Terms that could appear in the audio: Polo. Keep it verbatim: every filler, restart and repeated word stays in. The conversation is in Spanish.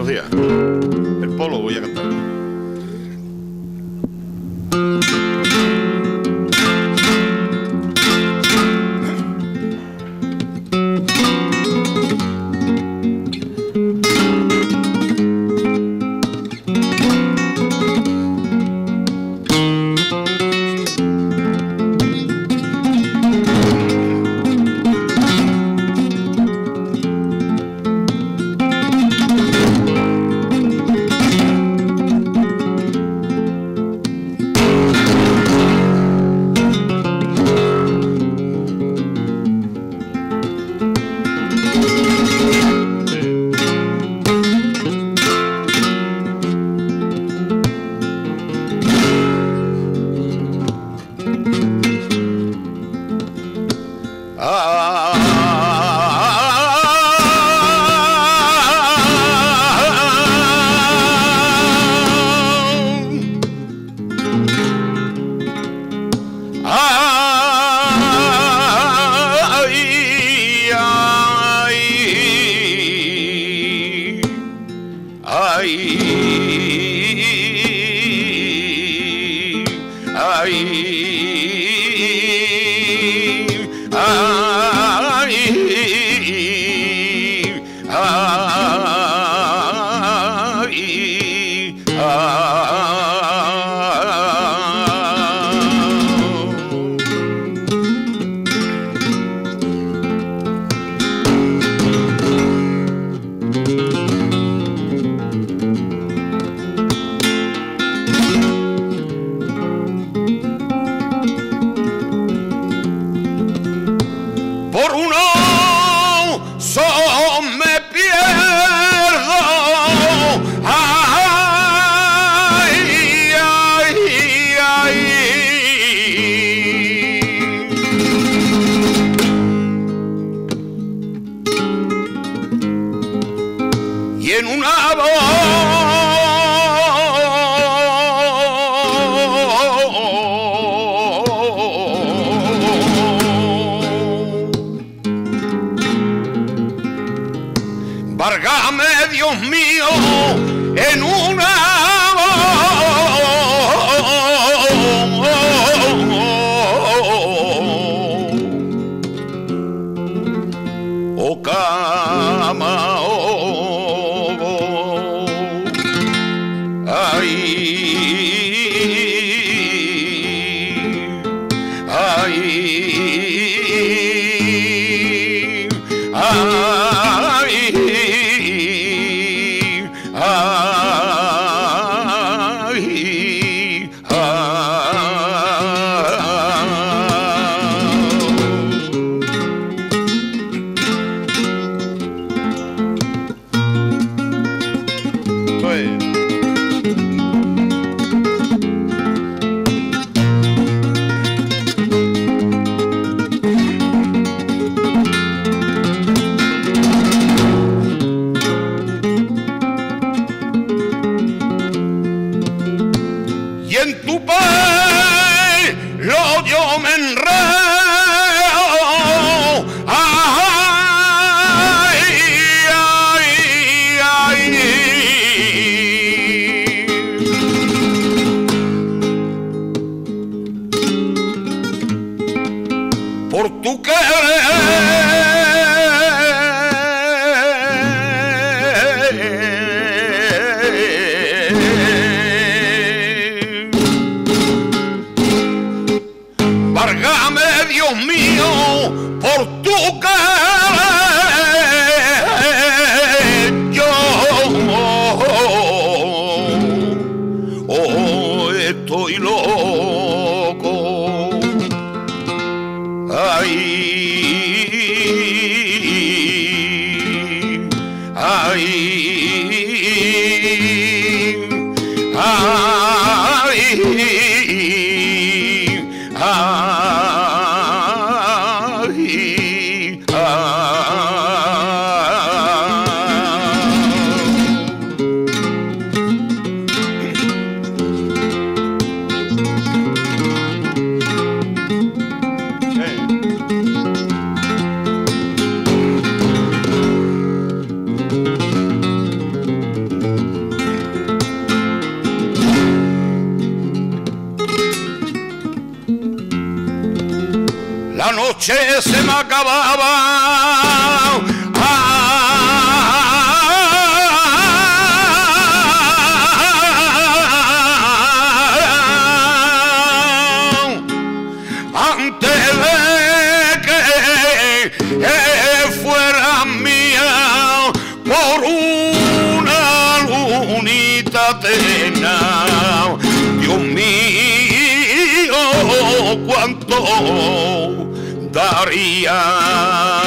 Buenos días. El Polo voy a cantar. Várgame, Dios mío, en una oh cama, oh, oh, ay, ay, ay. Por tu querer, várgame, Dios mío, por tu querer, yo oh, oh, oh, estoy loco. Ay, ay, ay, ay, ay. Thank you. noche se me acababa. Dios mío, cuánto daría.